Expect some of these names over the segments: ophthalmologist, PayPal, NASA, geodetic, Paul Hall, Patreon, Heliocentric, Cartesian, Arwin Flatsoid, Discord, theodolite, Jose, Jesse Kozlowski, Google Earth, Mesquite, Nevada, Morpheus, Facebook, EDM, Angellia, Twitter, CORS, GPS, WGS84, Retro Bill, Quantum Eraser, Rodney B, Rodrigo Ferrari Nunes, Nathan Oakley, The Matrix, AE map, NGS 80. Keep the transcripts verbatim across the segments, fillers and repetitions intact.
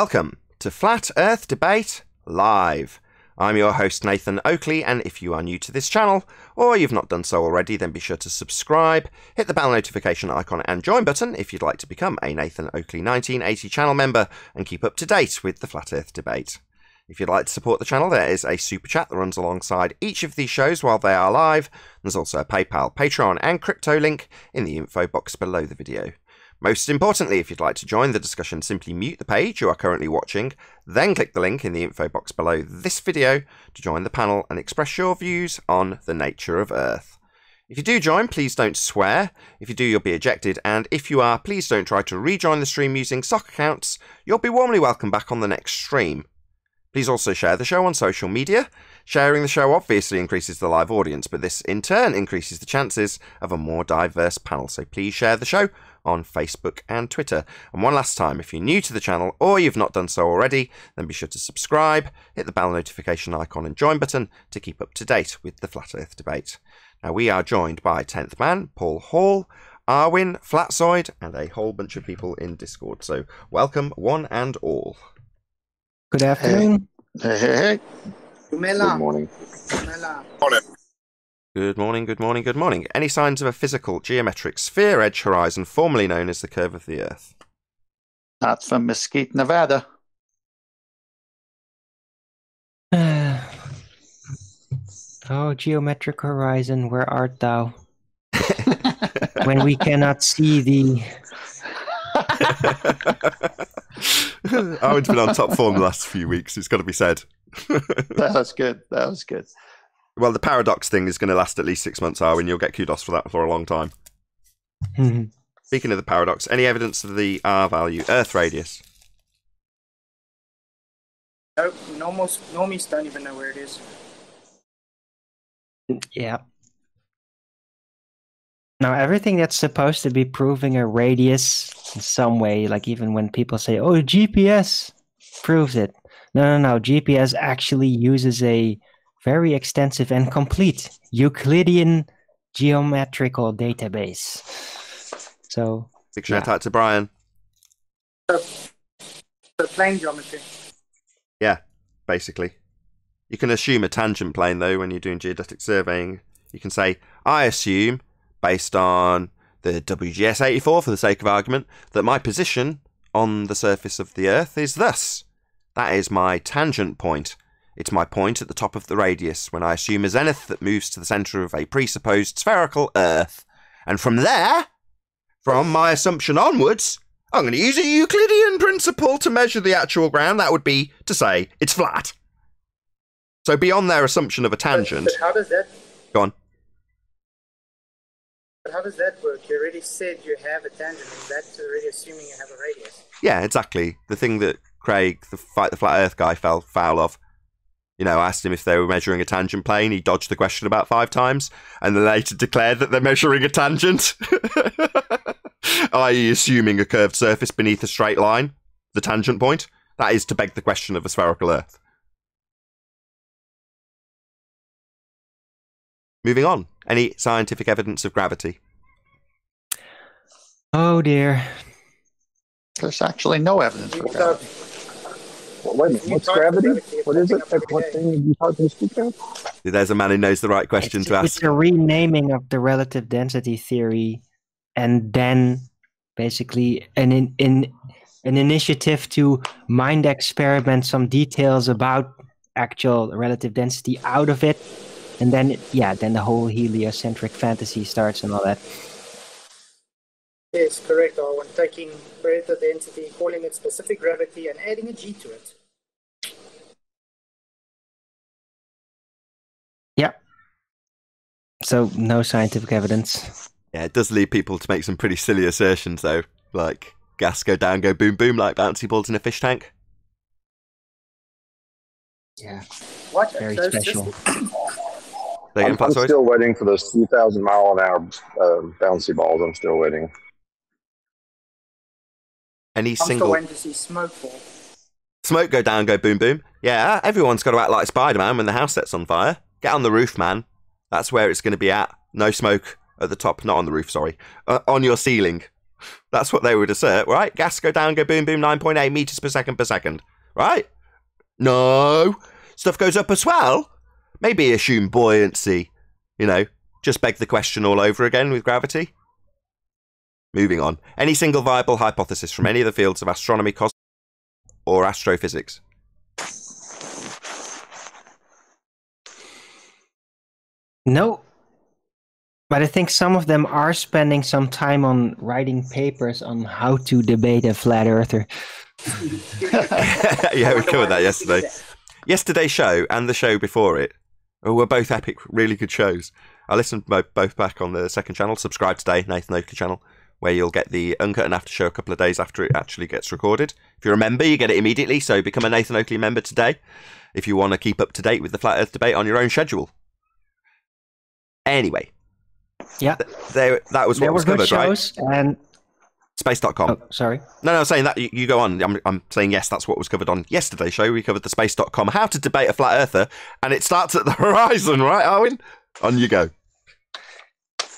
Welcome to Flat Earth Debate Live. I'm your host Nathan Oakley, and if you are new to this channel, or you've not done so already, then be sure to subscribe, hit the bell notification icon and join button if you'd like to become a Nathan Oakley nineteen eighty channel member and keep up to date with the Flat Earth Debate. If you'd like to support the channel, there is a super chat that runs alongside each of these shows while they are live. There's also a PayPal, Patreon and crypto link in the info box below the video. Most importantly, if you'd like to join the discussion, simply mute the page you are currently watching, then click the link in the info box below this video to join the panel and express your views on the nature of Earth. If you do join, please don't swear. If you do, you'll be ejected, and if you are, please don't try to rejoin the stream using sock accounts. You'll be warmly welcome back on the next stream. Please also share the show on social media. Sharing the show obviously increases the live audience, but this in turn increases the chances of a more diverse panel, so please share the show on Facebook and Twitter. And one last time, if you're new to the channel or you've not done so already, then be sure to subscribe, hit the bell notification icon and join button to keep up to date with the Flat Earth Debate. Now, we are joined by Tenth Man, Paul Hall, Arwin Flatsoid, and a whole bunch of people in Discord, so welcome one and all. Good afternoon. Hey, hey, hey. Good morning. Good morning, good morning, good morning. Any signs of a physical geometric sphere edge horizon, formerly known as the curve of the Earth? Not from Mesquite, Nevada. Uh, oh, geometric horizon, where art thou? When we cannot see thee. Arwin's been on top form the last few weeks, it's got to be said. That was good. That was good. Well, the paradox thing is going to last at least six months, Arwin. You'll get kudos for that for a long time. Mm-hmm. Speaking of the paradox, any evidence of the R value, Earth radius? No, almost, almost don't even know where it is. Yeah. Now, everything that's supposed to be proving a radius in some way, like even when people say, oh, G P S proves it. No, no, no. G P S actually uses a very extensive and complete Euclidean geometrical database. So, big shout yeah. out to Brian. So, so plane geometry. Yeah, basically. You can assume a tangent plane, though, when you're doing geodetic surveying. You can say, I assume, based on the W G S eighty-four, for the sake of argument, that my position on the surface of the Earth is thus. That is my tangent point. It's my point at the top of the radius when I assume a zenith that moves to the centre of a presupposed spherical Earth. And from there, from my assumption onwards, I'm going to use a Euclidean principle to measure the actual ground. That would be to say it's flat. So beyond their assumption of a tangent... But, but how does that... Go on. But how does that work? You already said you have a tangent, and that's already assuming you have a radius. Yeah, exactly. The thing that Craig, the fight the flat Earth guy, fell foul of. You know, I asked him if they were measuring a tangent plane. He dodged the question about five times, and then later declared that they're measuring a tangent, that is assuming a curved surface beneath a straight line, the tangent point. That is to beg the question of a spherical Earth. Moving on. Any scientific evidence of gravity? Oh dear. There's actually no evidence of gravity. Well, wait a minute. What's gravity? What is it? What thing are you talking about? There's a man who knows the right question it's, to ask. It's a renaming of the relative density theory, and then basically an in, in an initiative to mind experiment some details about actual relative density out of it, and then yeah, then the whole heliocentric fantasy starts and all that. Yes, correct, Arwin. Taking relative density, calling it specific gravity, and adding a G to it. Yeah. So, no scientific evidence. Yeah, it does lead people to make some pretty silly assertions, though. Like, gas go down, go boom, boom, like bouncy balls in a fish tank. Yeah. What? Very so special. I'm, I'm still waiting for those two thousand mile an hour uh, bouncy balls. I'm still waiting. Any I'm single. Still to see smoke fall. Smoke go down, go boom, boom. Yeah, everyone's got to act like Spider-Man when the house sets on fire. Get on the roof, man. That's where it's going to be at. No smoke at the top. Not on the roof, sorry. Uh, on your ceiling. That's what they would assert, right? Gas go down, go boom, boom, nine point eight meters per second per second, right? No. Stuff goes up as well. Maybe assume buoyancy, you know, just beg the question all over again with gravity. Moving on. Any single viable hypothesis from any of the fields of astronomy, cosmology, or astrophysics? No. But I think some of them are spending some time on writing papers on how to debate a flat earther. Yeah, we covered that yesterday. Yesterday's show and the show before it were both epic, really good shows. I listened both back on the second channel. Subscribe today, Nathan Oakley channel, where you'll get the uncut and after show a couple of days after it actually gets recorded. If you're a member, you get it immediately, so become a Nathan Oakley member today if you want to keep up to date with the Flat Earth debate on your own schedule. Anyway. Yeah, they, that was what there was covered, shows, right? And space dot com. Oh, sorry. No, no, I'm saying that. You, you go on. I'm, I'm saying, yes, that's what was covered on yesterday's show. We covered the space dot com, how to debate a flat earther, and it starts at the horizon, right, Arwin? On you go.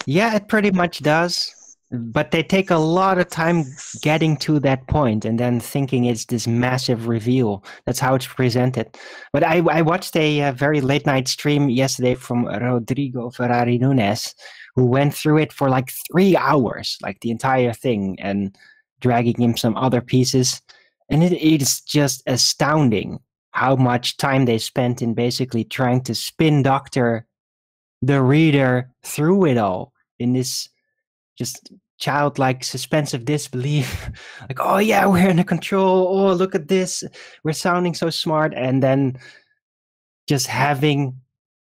Yeah, it pretty much does. But they take a lot of time getting to that point and then thinking it's this massive reveal. That's how it's presented. But I, I watched a uh, very late night stream yesterday from Rodrigo Ferrari Nunes, who went through it for like three hours, like the entire thing, and dragging him some other pieces. And it, it's just astounding how much time they spent in basically trying to spin doctor the reader through it all in this just childlike suspensive disbelief. Like, oh yeah, we're in control. Oh, look at this. We're sounding so smart. And then just having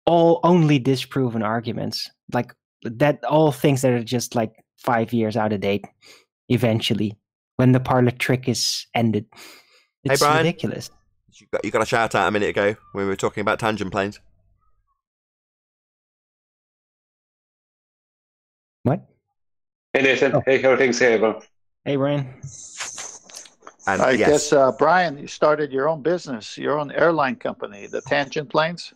all only disproven arguments. Like that, all things that are just like five years out of date eventually when the parlor trick is ended. It's hey, Brian, ridiculous. You got, you got a shout out a minute ago when we were talking about tangent planes. What? Hey Nathan, oh. Hey, how are things here, bro? Hey Brian. And I yes. guess, uh, Brian, you started your own business, your own airline company, the Tangent Planes?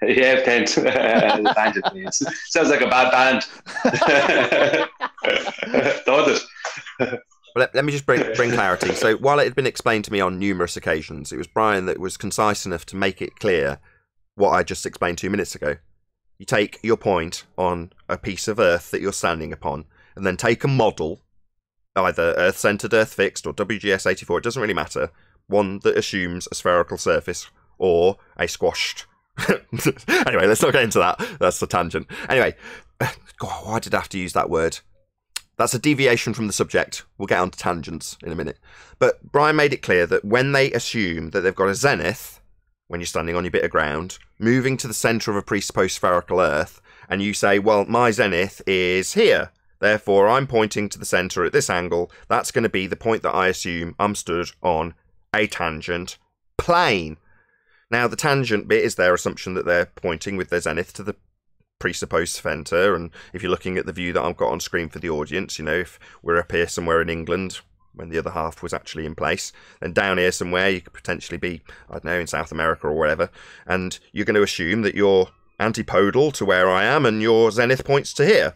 Yeah, Tangent, the Tangent Planes. Sounds like a bad band. Thought it. Well, let, let me just bring, bring clarity. So while it had been explained to me on numerous occasions, it was Brian that was concise enough to make it clear what I just explained two minutes ago. You take your point on a piece of Earth that you're standing upon and then take a model, either Earth-centered, Earth-fixed, or W G S eighty-four, it doesn't really matter, one that assumes a spherical surface or a squashed... Anyway, let's not get into that. That's a tangent. Anyway, God, why did I have to use that word? That's a deviation from the subject. We'll get onto tangents in a minute. But Brian made it clear that when they assume that they've got a zenith, when you're standing on your bit of ground, moving to the centre of a presupposed spherical Earth, and you say, well, my zenith is here, therefore I'm pointing to the centre at this angle, that's going to be the point that I assume I'm stood on a tangent plane. Now, the tangent bit is their assumption that they're pointing with their zenith to the presupposed centre, and if you're looking at the view that I've got on screen for the audience, you know, if we're up here somewhere in England, when the other half was actually in place, then down here somewhere you could potentially be, I don't know, in South America or wherever, and you're going to assume that you're antipodal to where I am and your zenith points to here.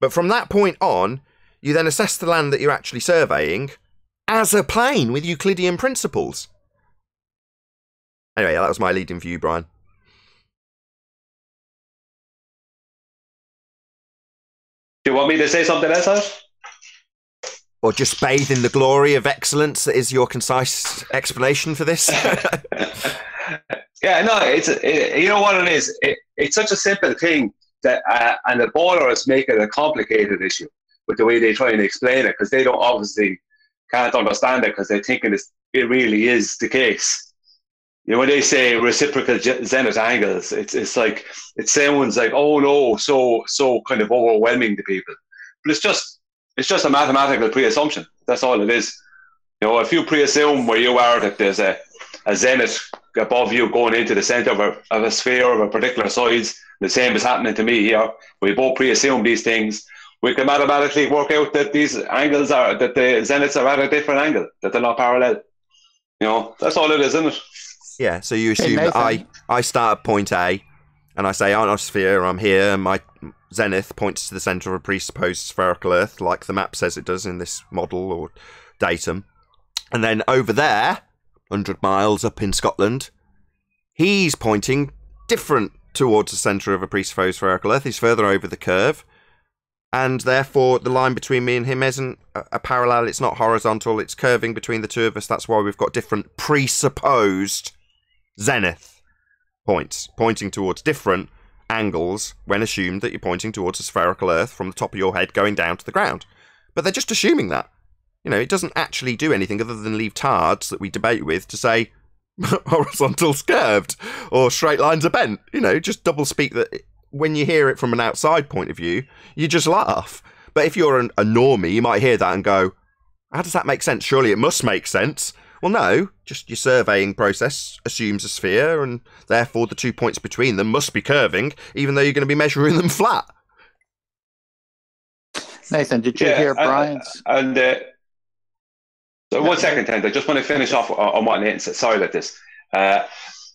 But from that point on, you then assess the land that you're actually surveying as a plane with Euclidean principles. Anyway, that was my leading view, Brian. Do you want me to say something else, Ash? Or just bathe in the glory of excellence that is your concise explanation for this? Yeah, no, it's it, you know what it is. It, it's such a simple thing that, uh, and the ballers make it a complicated issue with the way they try and explain it because they don't obviously can't understand it because they're thinking it's, it really is the case. You know, when they say reciprocal zenith angles, it's it's like it sounds like oh no, so so kind of overwhelming to people, but it's just. It's just a mathematical pre-assumption. That's all it is. You know, if you pre-assume where you are that there's a, a zenith above you going into the center of a, of a sphere of a particular size, the same is happening to me here. We both pre-assume these things. We can mathematically work out that these angles are, that the zeniths are at a different angle, that they're not parallel. You know, that's all it is, isn't it? Yeah, so you assume hey, that I, I start at point A, And I say, ionosphere, I'm here, my zenith points to the centre of a presupposed spherical Earth, like the map says it does in this model or datum. And then over there, one hundred miles up in Scotland, he's pointing different towards the centre of a presupposed spherical Earth. He's further over the curve. And therefore, the line between me and him isn't a parallel. It's not horizontal. It's curving between the two of us. That's why we've got different presupposed zenith points, pointing towards different angles when assumed that you're pointing towards a spherical Earth from the top of your head going down to the ground. But they're just assuming that. You know, it doesn't actually do anything other than leave tards that we debate with to say horizontal's curved or straight lines are bent. You know, just double speak that... It, when you hear it from an outside point of view, you just laugh. But if you're an, a normie, you might hear that and go, how does that make sense? Surely it must make sense. Well, no, just your surveying process assumes a sphere, and therefore the two points between them must be curving, even though you're going to be measuring them flat. Nathan, did you yeah, hear Brian's? And, and, uh, so one second, Ted, I just want to finish off on what Nathan said. Sorry about this. Uh,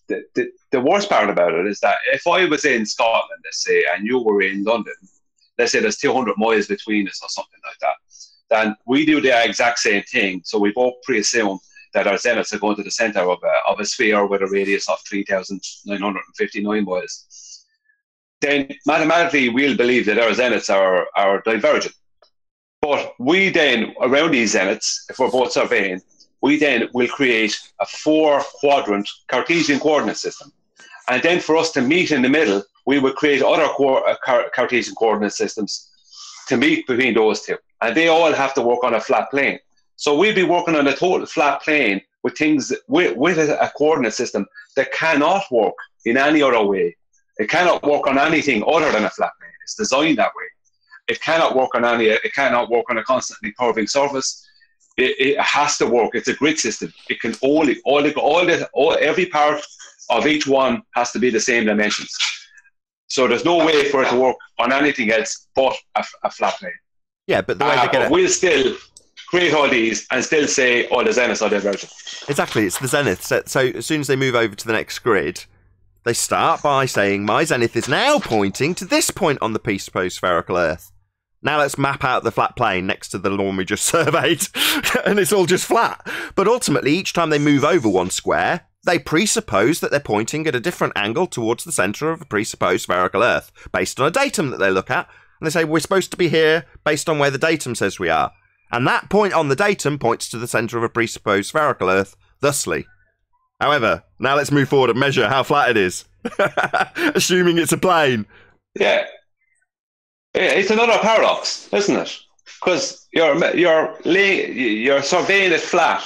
The, the, the worst part about it is that if I was in Scotland, let's say, and you were in London, let's say there's two hundred miles between us or something like that, then we do the exact same thing. So we both pre-assume that our zeniths are going to the centre of a, of a sphere with a radius of three thousand nine hundred fifty-nine miles. Then mathematically, we'll believe that our zeniths are, are divergent. But we then, around these zeniths, if we're both surveying, we then will create a four-quadrant Cartesian coordinate system. And then for us to meet in the middle, we would create other Cartesian coordinate systems to meet between those two. And they all have to work on a flat plane. So we'd be working on a total flat plane with things with, with a coordinate system that cannot work in any other way. It cannot work on anything other than a flat plane. It's designed that way. It cannot work on any, it cannot work on a constantly curving surface. It, it has to work. It's a grid system. It can only all the all the all every part of each one has to be the same dimensions. So there's no way for it to work on anything else but a, a flat plane. Yeah, but the way uh, to get it, we'll still create all these and still say, "Oh, the zeniths are divergent." Exactly, it's the zenith. So, so as soon as they move over to the next grid, they start by saying, "My zenith is now pointing to this point on the presupposed spherical Earth." Now let's map out the flat plane next to the lawn we just surveyed, and it's all just flat. But ultimately, each time they move over one square, they presuppose that they're pointing at a different angle towards the centre of a presupposed spherical Earth, based on a datum that they look at, and they say, we're supposed to be here based on where the datum says we are. And that point on the datum points to the centre of a presupposed spherical Earth, thusly. However, now let's move forward and measure how flat it is, assuming it's a plane. Yeah. It's another paradox, isn't it? Because you're you're you're surveying it flat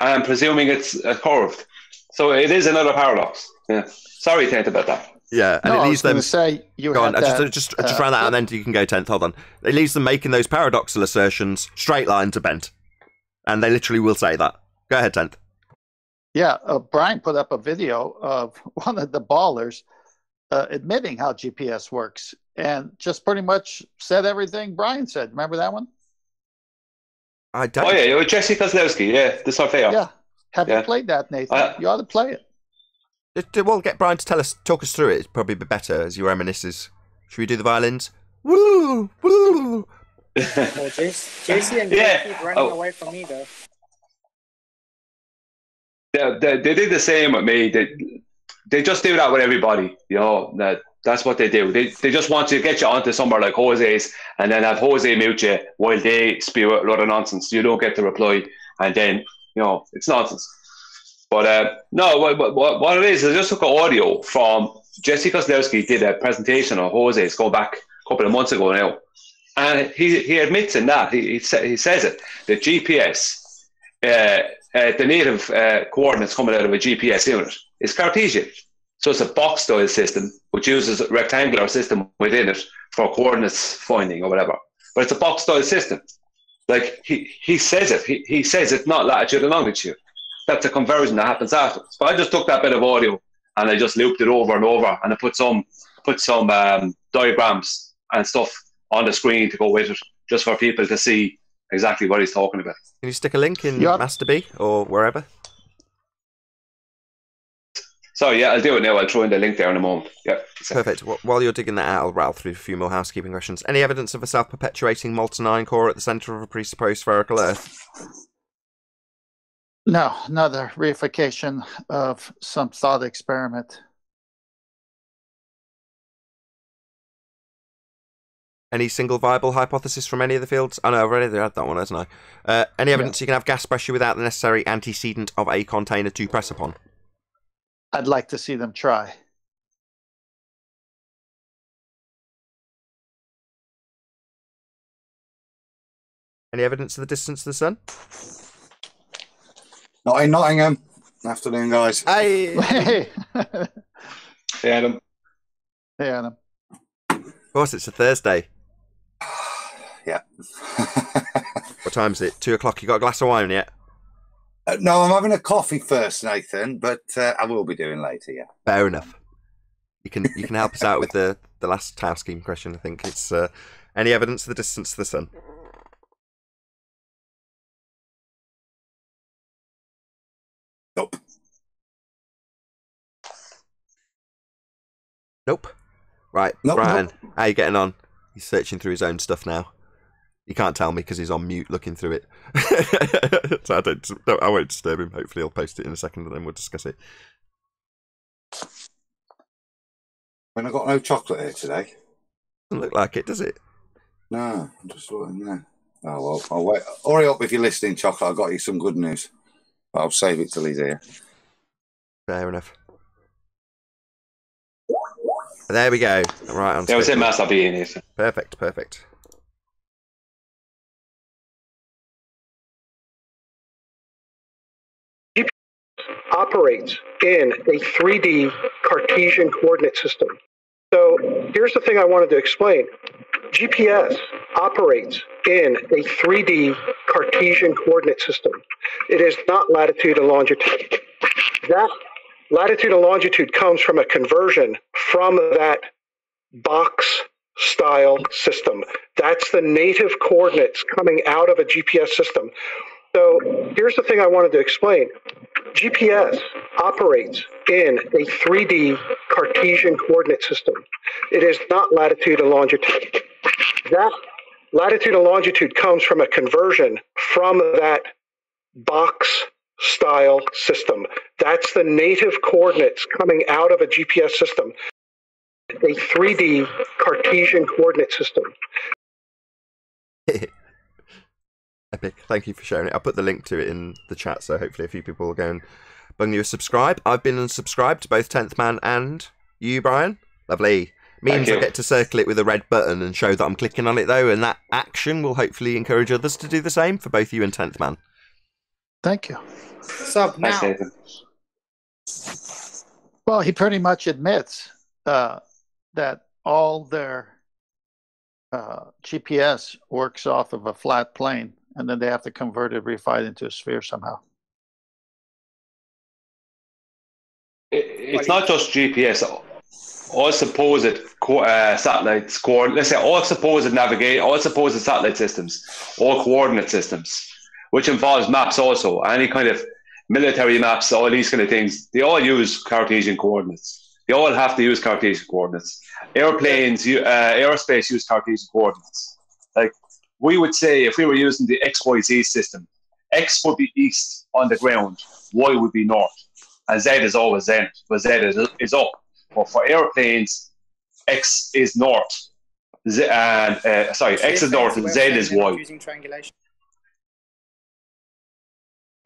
and presuming it's curved, so it is another paradox. Yeah. Sorry, Tenth, about that. Yeah, and no, it leaves I was them. Say you go on. That, I just I just uh, ran that, uh, and then you can go, Tenth. Hold on. It leaves them making those paradoxical assertions. Straight lines are bent, and they literally will say that. Go ahead, Tenth. Yeah, uh, Brian put up a video of one of the ballers uh, admitting how G P S works. And just pretty much said everything Brian said. Remember that one? I don't. Oh, yeah, it was Jesse Kozlowski. Yeah, the surveyor. Yeah. Have yeah. you played that, Nathan? Uh, you ought to play it. it. We'll get Brian to tell us, talk us through it. It's probably be better as he reminisces. Should we do the violins? Woo! Woo! Well, J C and yeah. keep running oh. away from me, though. They, they, they did the same with me. They, they just do that with everybody, you know, that. That's what they do. They, they just want to get you onto somewhere like Jose's and then have Jose mute you while they spew a lot of nonsense. You don't get the reply. And then, you know, it's nonsense. But uh, no, what, what, what it is, I just took audio from Jesse Kozlowski did a presentation on Jose's go back a couple of months ago now. And he, he admits in that, he, he, sa he says it, the G P S, uh, uh, the native uh, coordinates coming out of a G P S unit is Cartesian. So it's a box-style system, which uses a rectangular system within it for coordinates finding or whatever. But it's a box-style system. Like, he, he says it. He, he says it's not latitude and longitude. That's a conversion that happens afterwards. But I just took that bit of audio, and I just looped it over and over, and I put some, put some um, diagrams and stuff on the screen to go with it, just for people to see exactly what he's talking about. Can you stick a link in yep. Master B or wherever? So yeah, I'll do it now. I'll throw in the link there in a moment. Yep. Perfect. Well, while you're digging that out, I'll rattle through a few more housekeeping questions. Any evidence of a self-perpetuating molten-iron core at the centre of a presupposed spherical Earth? No, another reification of some thought experiment. Any single viable hypothesis from any of the fields? Oh, no, I've already had that one, hasn't I? Uh, any evidence yeah. you can have gas pressure without the necessary antecedent of a container to press upon? I'd like to see them try. Any evidence of the distance of the sun? Not in Nottingham. Afternoon, guys. Hey! Hey, hey Adam. Hey, Adam. Of course, it's a Thursday. Yeah. What time is it? Two o'clock. You got a glass of wine yet? Uh, no, I'm having a coffee first, Nathan, but uh, I will be doing later, yeah. Fair enough. You can you can help us out with the, the last task scheme question, I think. It's uh, any evidence of the distance to the sun? Nope. Nope. Right, nope, Brian, nope. How are you getting on? He's searching through his own stuff now. He can't tell me because he's on mute looking through it. So I, don't, I won't disturb him. Hopefully he'll post it in a second and then we'll discuss it. When I got no chocolate here today. Doesn't look like it, does it? No, I'm just looking there. Oh, well, I'll wait. Hurry up if you're listening, Chocolate. I've got you some good news. I'll save it till he's here. Fair enough. There we go. Right on. There was a mass I'll be in here. Perfect, perfect. Operates in a three D Cartesian coordinate system. So here's the thing I wanted to explain. G P S operates in a three D Cartesian coordinate system. It is not latitude and longitude. That latitude and longitude comes from a conversion from that box style system. That's the native coordinates coming out of a G P S system. So here's the thing I wanted to explain. G P S operates in a three D Cartesian coordinate system. It is not latitude and longitude. That latitude and longitude comes from a conversion from that box style system. That's the native coordinates coming out of a G P S system. A three D Cartesian coordinate system. Epic. Thank you for sharing it. I'll put the link to it in the chat, so hopefully a few people will go and bung you a subscribe. I've been unsubscribed to both Tenth Man and you, Brian. Lovely. Means I get to circle it with a red button and show that I'm clicking on it, though, and that action will hopefully encourage others to do the same for both you and Tenth Man. Thank you. Sub now. Well, he pretty much admits uh, that all their uh, G P S works off of a flat plane. And then they have to convert it, refine it into a sphere somehow. It, it's not just G P S. All supposed uh, satellites, coordinate, let's say all supposed navigate, all supposed satellite systems, all coordinate systems, which involves maps also, any kind of military maps, all these kind of things. They all use Cartesian coordinates. They all have to use Cartesian coordinates. Airplanes, uh, aerospace use Cartesian coordinates. Like. We would say if we were using the X Y Z system, X would be east on the ground, Y would be north, and Z is always Z, but Z is, is up. But for airplanes, X is north, Z, and uh, sorry, so X is north and Z is Y. Using triangulation.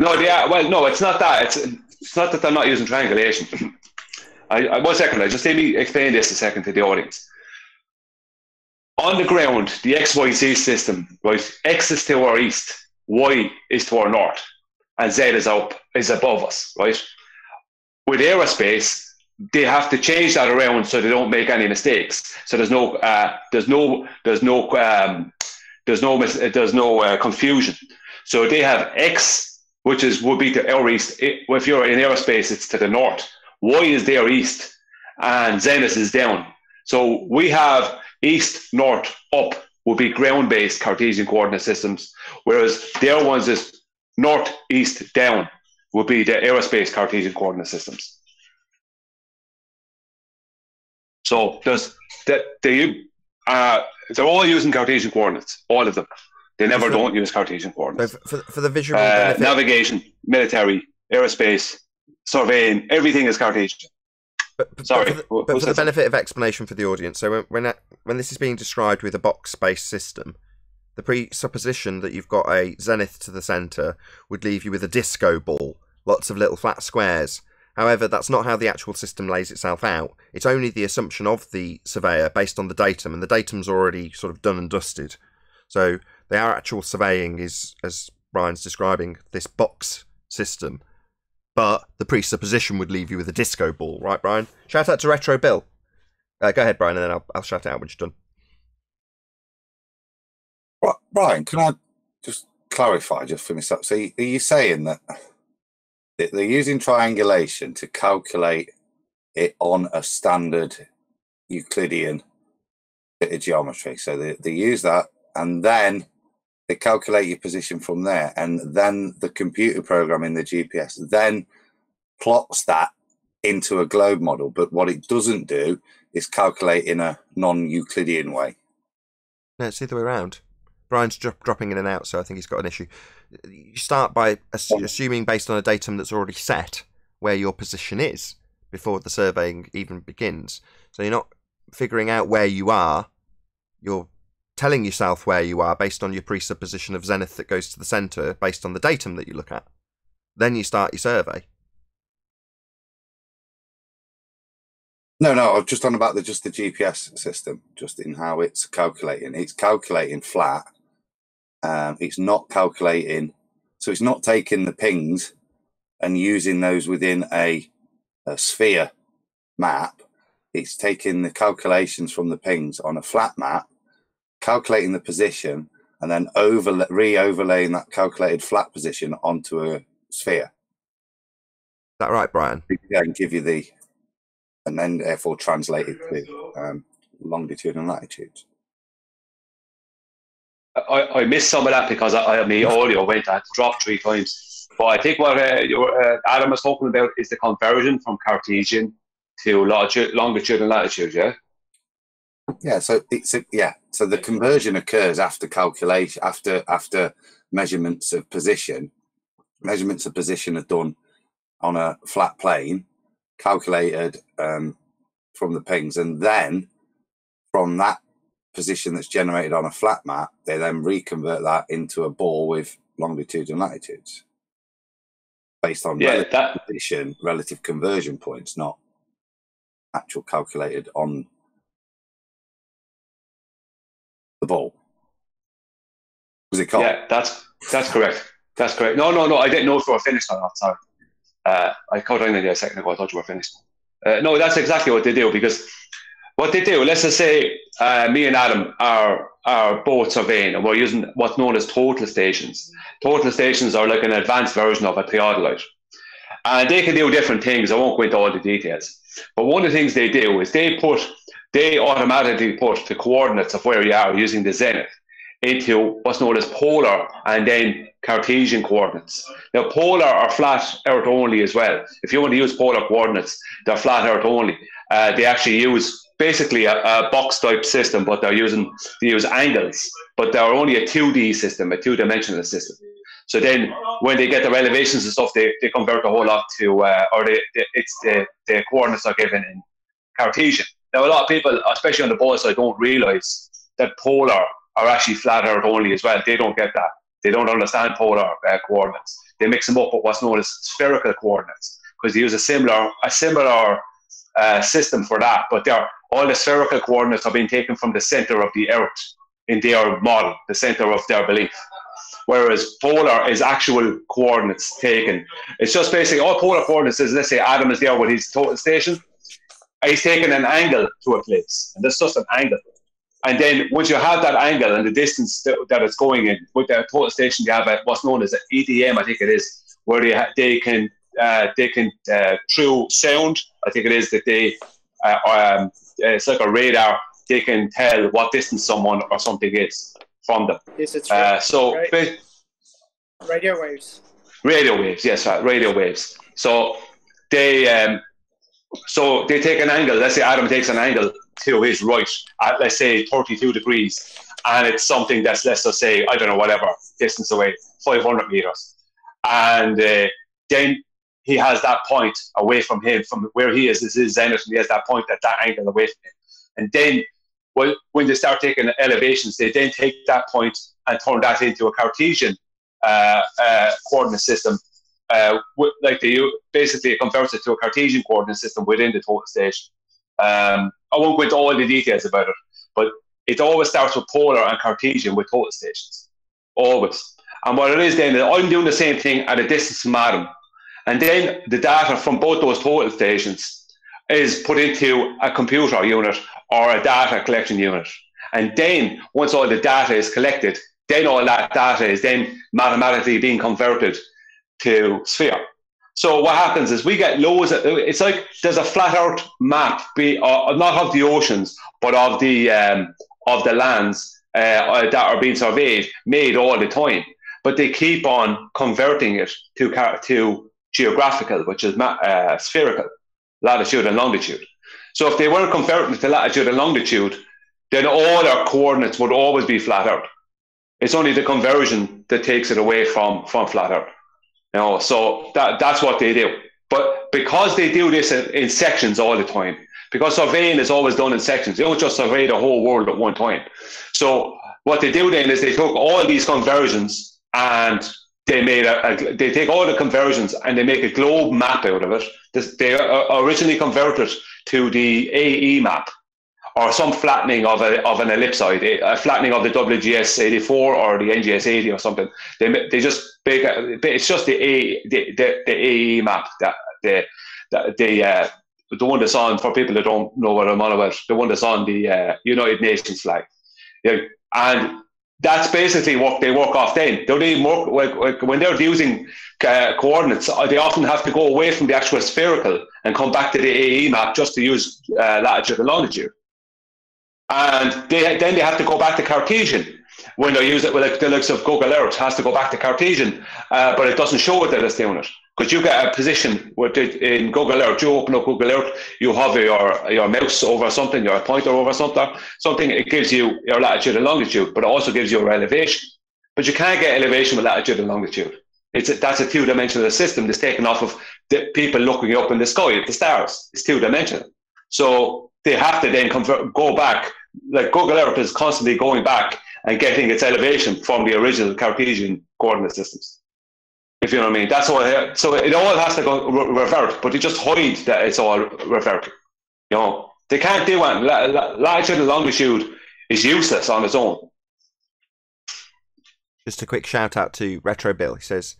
No, they are, well, no, it's not that. It's, it's not that they're not using triangulation. I, I, one second, I just let me explain this a second to the audience. On the ground, the X Y Z system, right? X is to our east, Y is to our north, and Z is up, is above us, right? With aerospace, they have to change that around so they don't make any mistakes. So there's no, uh, there's no, there's no, um, there's no, there's no uh, confusion. So they have X, which is would be to our east. If you're in aerospace, it's to the north. Y is their east, and Z is down. So we have. East, north, up would be ground-based Cartesian coordinate systems, whereas their ones is north, east, down would be the aerospace Cartesian coordinate systems. So there's that they uh, they're all using Cartesian coordinates, all of them. They never so, don't use Cartesian coordinates. So for, for the visual uh, navigation, military, aerospace, surveying, everything is Cartesian. But, but, Sorry, but for the, what, but for the benefit of explanation for the audience, so when when, when this is being described with a box-based system, the presupposition that you've got a zenith to the centre would leave you with a disco ball, lots of little flat squares. However, that's not how the actual system lays itself out. It's only the assumption of the surveyor based on the datum, and the datum's already sort of done and dusted. So the actual surveying is, as Brian's describing, this box system. But the presupposition would leave you with a disco ball, right, Brian? Shout out to Retro Bill. Uh, go ahead, Brian, and then I'll, I'll shout it out when you're done. Well, Brian, can I just clarify, just finish up? So, are you saying that they're using triangulation to calculate it on a standard Euclidean bit of geometry? So they, they use that, and then they calculate your position from there, and then the computer program in the G P S then plots that into a globe model. But what it doesn't do is calculate in a non-Euclidean way. No, it's the other way around. Brian's drop, dropping in and out, so I think he's got an issue. You start by assu assuming based on a datum that's already set where your position is before the surveying even begins. So you're not figuring out where you are. You're telling yourself where you are based on your presupposition of zenith that goes to the centre based on the datum that you look at. Then you start your survey. No, no, I was just on about the, just the G P S system, just in how it's calculating. It's calculating flat. Um, it's not calculating. So it's not taking the pings and using those within a, a sphere map. It's taking the calculations from the pings on a flat map, calculating the position, and then overlay, re-overlaying that calculated flat position onto a sphere. Is that right, Brian? Yeah, and give you the, and then therefore translate it to um, longitude and latitude. I, I missed some of that because I, I my audio went, I had to drop three times. But I think what uh, your, uh, Adam was talking about is the conversion from Cartesian to longitude, longitude and latitude, yeah? Yeah, so it's a, yeah. So the conversion occurs after calculation, after after measurements of position. Measurements of position are done on a flat plane, calculated um, from the pings, and then from that position that's generated on a flat map, they then reconvert that into a ball with longitudes and latitudes based on yeah, relative that position, relative conversion points, not actual calculated on the ball. Was it called? Yeah, that's that's correct. That's correct. No, no, no. I didn't know if we were finished or not. Sorry, uh, I caught on there a second ago. I thought you were finished. Uh, no, that's exactly what they do, because what they do. Let's just say uh, me and Adam are are both surveying, and we're using what's known as total stations. Total stations are like an advanced version of a theodolite, and they can do different things. I won't go into all the details, but one of the things they do is they put. They automatically put the coordinates of where you are using the zenith into what's known as polar and then Cartesian coordinates. Now, polar are flat Earth only as well. If you want to use polar coordinates, they're flat Earth only. Uh, they actually use basically a, a box type system, but they're using they use angles, but they're only a two D system, a two-dimensional system. So then when they get their elevations and stuff, they, they convert the whole lot to, uh, or they, they, it's the, the coordinates are given in Cartesian. Now, a lot of people, especially on the ball side, don't realise that polar are actually flat Earth only as well. They don't get that. They don't understand polar uh, coordinates. They mix them up with what's known as spherical coordinates, because they use a similar a similar uh, system for that. But they're, all the spherical coordinates are being taken from the centre of the Earth in their model, the centre of their belief. Whereas polar is actual coordinates taken. It's just basically all polar coordinates is, let's say Adam is there with his total station. He's taking an angle to a place, and that's just an angle. And then once you have that angle and the distance that, that it's going in, with the total station, you have a, what's known as an E D M, I think it is, where they they can uh, they can uh, through sound, I think it is that they uh, um, it's like a radar. They can tell what distance someone or something is from them. Is it uh, so right. radio waves. Radio waves, yes, right, radio waves. So they. Um, So they take an angle. Let's say Adam takes an angle to his right at, let's say, thirty-two degrees. And it's something that's, let's just say, I don't know, whatever, distance away, five hundred meters. And uh, then he has that point away from him, from where he is, is his zenith, and he has that point at that angle away from him. And then well, when they start taking elevations, they then take that point and turn that into a Cartesian uh, uh, coordinate system. Uh, with, like they basically converts it to a Cartesian coordinate system within the total station. Um, I won't go into all the details about it, but it always starts with polar and Cartesian with total stations. Always. And what it is then, I'm doing the same thing at a distance from Adam. And then the data from both those total stations is put into a computer unit or a data collection unit. And then once all the data is collected, then all that data is then mathematically being converted to sphere. So what happens is we get loads of, it's like there's a flat earth map, be, uh, not of the oceans, but of the, um, of the lands uh, that are being surveyed, made all the time. But they keep on converting it to, to geographical, which is uh, spherical, latitude and longitude. So if they weren't converting it to latitude and longitude, then all our coordinates would always be flat earth. It's only the conversion that takes it away from, from flat earth. You know, so that, that's what they do. But because they do this in, in sections all the time, because surveying is always done in sections, they don't just survey the whole world at one time. So what they do then is they took all these conversions and they made a, a, they take all the conversions and they make a globe map out of it. This, they are originally converted to the A E map or some flattening of, a, of an ellipsoid, a flattening of the W G S eighty-four or the N G S eighty or something. They, they just make a, it's just the, A, the, the, the A E map, that the, the, the, uh, the one that's on, for people that don't know what I'm on about, the one that's on the uh, United Nations flag. Yeah. And that's basically what they work off then. They'll even work, like, like when they're using uh, coordinates, they often have to go away from the actual spherical and come back to the A E map just to use uh, latitude and longitude. And they, then they have to go back to Cartesian when they use it. Well, like the likes of Google Earth has to go back to Cartesian, uh, but it doesn't show it that it's doing it, because you get a position with it in Google Earth. You open up Google Earth, you hover your your mouse over something, your pointer over something. Something it gives you your latitude and longitude, but it also gives you your elevation. But you can't get elevation with latitude and longitude. It's a, that's a two-dimensional system that's taken off of the people looking up in the sky at the stars. It's two-dimensional, so they have to then convert, go back. Like Google Earth is constantly going back and getting its elevation from the original Cartesian coordinate systems. If you know what I mean, that's all. So it all has to go re revert, but they just hide that it's all reverted. You know, they can't do one. Latitude and longitude is useless on its own. Just a quick shout out to Retro Bill. He says,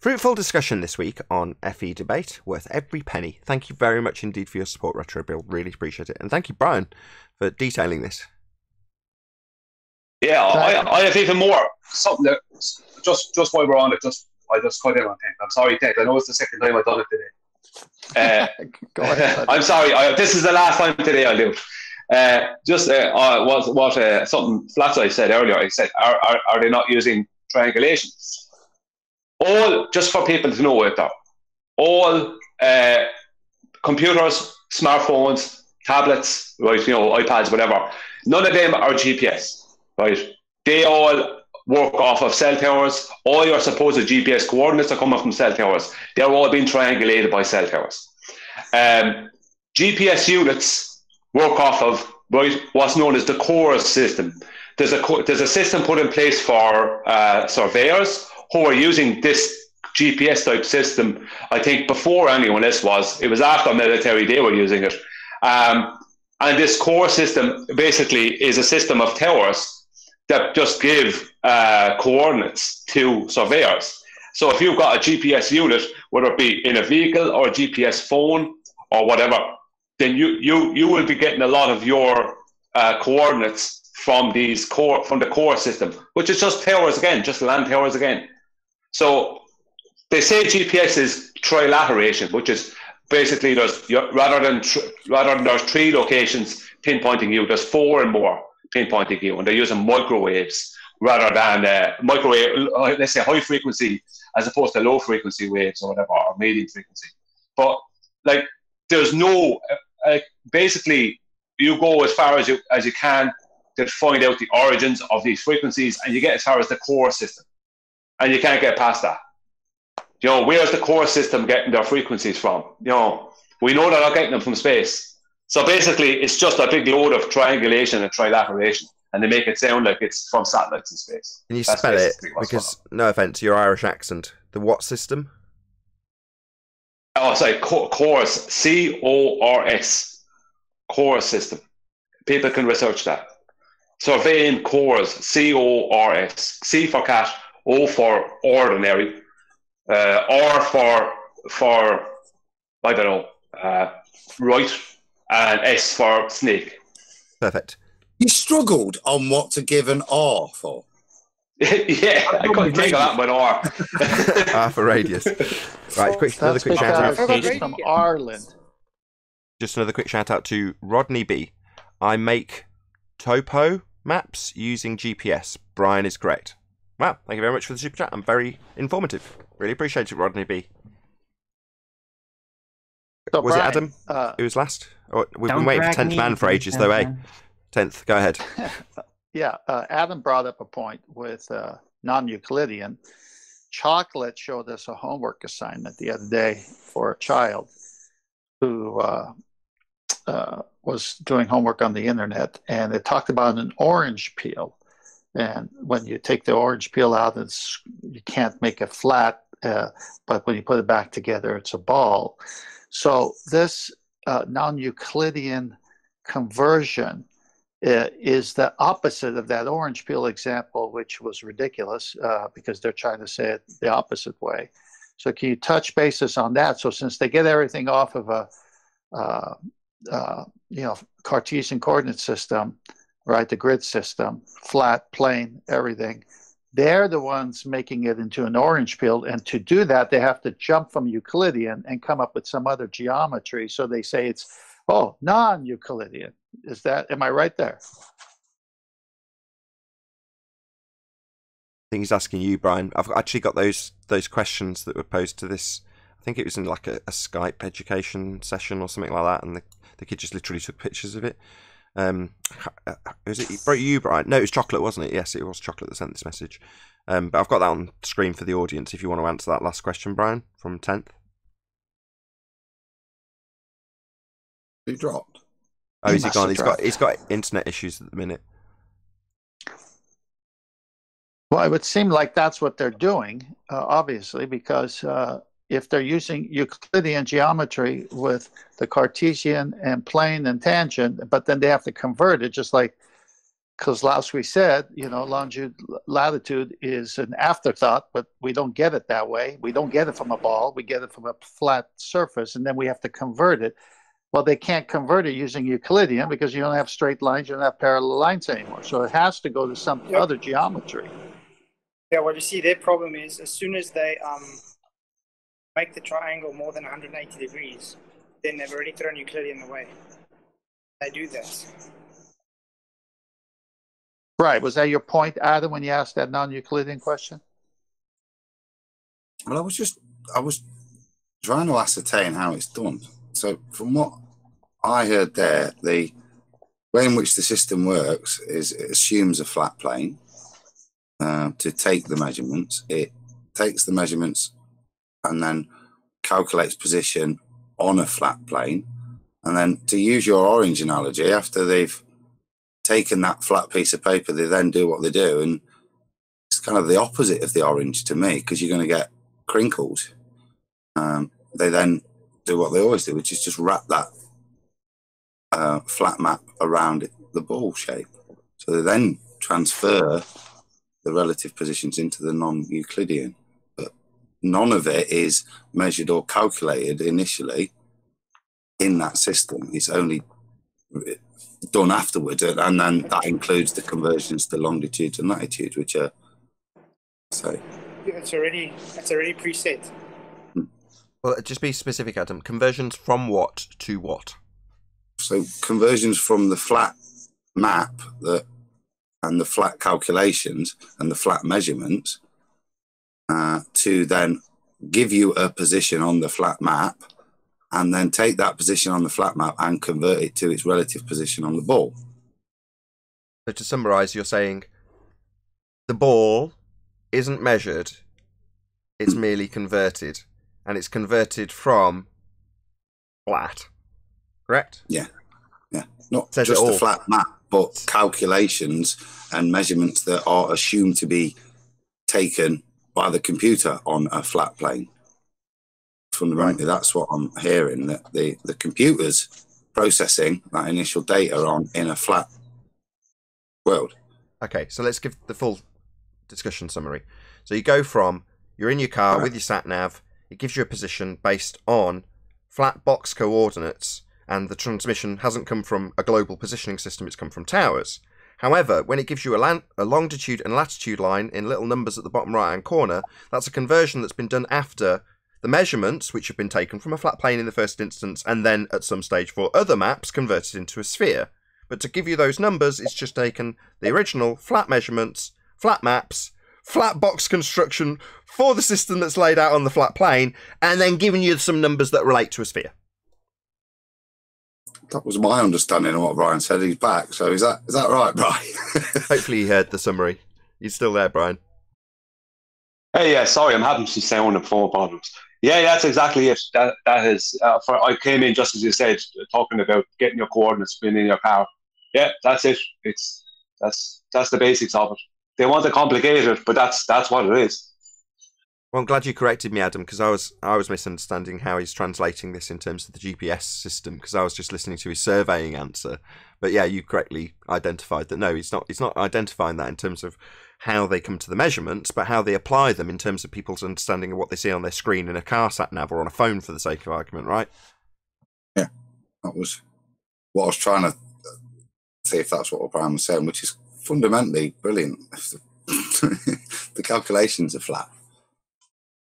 "Fruitful discussion this week on F E debate, worth every penny. Thank you very much indeed for your support, Retro Bill. Really appreciate it. And thank you, Brian, for detailing this." Yeah, I, I have even more. Something that, just just while we're on it, just I just cut in on Ted. I'm sorry, Ted. I know it's the second time I've done it today. Uh, Go ahead. I'm sorry. I, this is the last time today I'll do it. Uh, just uh, uh, what, what uh, something Flatsoid said earlier. He said, are, are, are they not using triangulation? All, just for people to know out there, all uh, computers, smartphones, tablets, right, you know, iPads, whatever, none of them are G P S, right? They all work off of cell towers. All your supposed G P S coordinates are coming from cell towers. They're all being triangulated by cell towers. Um, G P S units work off of, right, what's known as the CORS system. There's a, there's a system put in place for uh, surveyors who are using this G P S type system, I think before anyone else was. It was after military, they were using it. Um, and this core system basically is a system of towers that just give uh, coordinates to surveyors. So if you've got a G P S unit, whether it be in a vehicle or a G P S phone or whatever, then you, you, you will be getting a lot of your uh, coordinates from, these core, from the core system, which is just towers again, just land towers again. So they say G P S is trilateration, which is basically there's rather than rather than there's three locations pinpointing you, there's four and more pinpointing you, and they're using microwaves rather than uh, microwave, let's say high frequency as opposed to low frequency waves or whatever, or medium frequency. But like there's no uh, basically you go as far as you as you can to find out the origins of these frequencies, and you get as far as the core system, and you can't get past that. You know, where's the core system getting their frequencies from? You know, we know they're not getting them from space. So basically, it's just a big load of triangulation and trilateration, and they make it sound like it's from satellites in space. Can you That's spell it? Because, from. no offense, your Irish accent. The what system? Oh, sorry, CORS. C O R S. CORS system. People can research that. Surveying CORS. C O R S. C for cat, O for ordinary, uh, R for, for, I don't know, uh, right, and S for snake. Perfect. You struggled on what to give an R for. yeah, I couldn't think of that with R. R for radius. Right, quick, another quick shout out from Ireland. Just another quick shout out to Rodney B. I make topo maps using G P S. Brian is correct. Wow, thank you very much for the super chat. I'm very informative. Really appreciate it, Rodney B. So was Brian, it Adam? Uh, Who was last? Oh, we've been waiting for Tenth Man for ages, though, eh? Tenth, go ahead. yeah, uh, Adam brought up a point with uh, non-Euclidean. Chocolate showed us a homework assignment the other day for a child who uh, uh, was doing homework on the internet, and it talked about an orange peel. And when you take the orange peel out, it's, you can't make it flat, uh, but when you put it back together, it's a ball. So this uh, non-Euclidean conversion uh, is the opposite of that orange peel example, which was ridiculous uh, because they're trying to say it the opposite way. So can you touch basis on that? So since they get everything off of a uh, uh, you know, Cartesian coordinate system, right, the grid system, flat, plane, everything, they're the ones making it into an orange peel, and to do that, they have to jump from Euclidean and come up with some other geometry. So they say it's, oh, non-Euclidean. Is that, am I right there? I think he's asking you, Brian. I've actually got those those questions that were posed to this. I think it was in like a, a Skype education session or something like that, and the, the kid just literally took pictures of it. Um, was it you, Brian? No, it was Chocolate, wasn't it? Yes, it was Chocolate that sent this message. Um, but I've got that on screen for the audience if you want to answer that last question, Brian, from tenth. He dropped. Oh, is he gone? He's got, he's got internet issues at the minute. Well, it would seem like that's what they're doing, uh, obviously, because uh, if they're using Euclidean geometry with the Cartesian and plane and tangent, but then they have to convert it, just like Kozlowski said, you know, longitude, latitude is an afterthought, but we don't get it that way. We don't get it from a ball. We get it from a flat surface, and then we have to convert it. Well, they can't convert it using Euclidean because you don't have straight lines, you don't have parallel lines anymore. So it has to go to some yep. other geometry. Yeah, well, you see, their problem is as soon as they... um. make the triangle more than one hundred eighty degrees, then they've already thrown Euclidean away. They do that. Right. Was that your point, Adam, when you asked that non-Euclidean question? Well, I was just, I was trying to ascertain how it's done. So from what I heard there, the way in which the system works is it assumes a flat plane uh, to take the measurements. It takes the measurements and then calculates position on a flat plane. And then, to use your orange analogy, after they've taken that flat piece of paper, they then do what they do. And it's kind of the opposite of the orange to me, because you're going to get crinkles. Um, they then do what they always do, which is just wrap that uh, flat map around the ball shape. So they then transfer the relative positions into the non-Euclidean. None of it is measured or calculated initially in that system. It's only done afterwards, and then that includes the conversions to longitudes and latitudes, which are so it's already it's already preset. Well, just be specific, Adam. Conversions from what to what? So conversions from the flat map that and the flat calculations and the flat measurements. Uh, to then give you a position on the flat map and then take that position on the flat map and convert it to its relative position on the ball. So to summarise, you're saying the ball isn't measured, it's merely converted, and it's converted from flat, correct? Yeah, yeah. Not just the flat map, but calculations and measurements that are assumed to be taken by the computer on a flat plane. Fundamentally, that's what I'm hearing, that the, the computer's processing that initial data on in a flat world. Okay, so let's give the full discussion summary. So you go from, you're in your car right. with your sat-nav, it gives you a position based on flat box coordinates, and the transmission hasn't come from a global positioning system, it's come from towers. However, when it gives you a, land, a longitude and latitude line in little numbers at the bottom right-hand corner, that's a conversion that's been done after the measurements, which have been taken from a flat plane in the first instance, and then at some stage for other maps converted into a sphere. But to give you those numbers, it's just taken the original flat measurements, flat maps, flat box construction for the system that's laid out on the flat plane, and then giving you some numbers that relate to a sphere. That was my understanding of what Brian said. He's back, so is that is that right, Brian? Hopefully he heard the summary. He's still there, Brian. Hey, yeah, sorry, I'm having some sound and phone problems. Yeah, that's exactly it. That, that is, uh, for, I came in just as you said, talking about getting your coordinates, being in your car. Yeah, that's it. It's that's that's the basics of it. They want to complicate it, but that's that's what it is. Well, I'm glad you corrected me, Adam, because I was I was misunderstanding how he's translating this in terms of the G P S system, because I was just listening to his surveying answer. But yeah, you correctly identified that no, he's not he's not identifying that in terms of how they come to the measurements, but how they apply them in terms of people's understanding of what they see on their screen in a car sat nav or on a phone, for the sake of argument, right? Yeah, that was what I was trying to see, if that's what Brian was saying, which is fundamentally brilliant. The calculations are flat.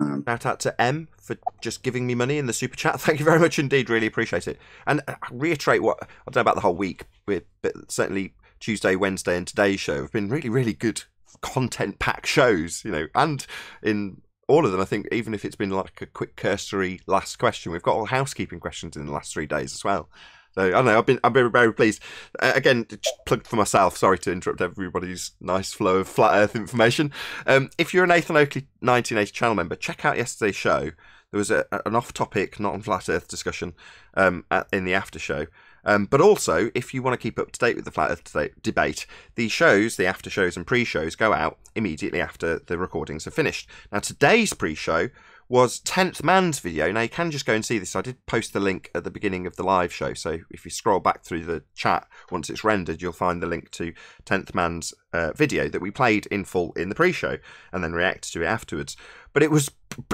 Um, Shout out to M for just giving me money in the super chat. Thank you very much indeed. Really appreciate it. And I reiterate what I don't know about the whole week, but certainly Tuesday, Wednesday, and today's show have been really, really good content pack shows, you know, and in all of them, I think, even if it's been like a quick cursory last question, we've got all housekeeping questions in the last three days as well. So I don't know, I've been, I'm very, very pleased. Uh, again, plug for myself, sorry to interrupt everybody's nice flow of flat earth information. Um, if you're a Nathan Oakley nineteen eighty channel member, check out yesterday's show. There was a, an off topic, not on flat earth discussion um, at, in the after show. Um, but also, if you want to keep up to date with the Flat Earth debate, the shows, the after shows and pre-shows, go out immediately after the recordings are finished. Now, today's pre-show was Tenth Man's video. Now, you can just go and see this. I did post the link at the beginning of the live show. So if you scroll back through the chat, once it's rendered, you'll find the link to Tenth Man's uh, video that we played in full in the pre-show and then reacted to it afterwards. But it was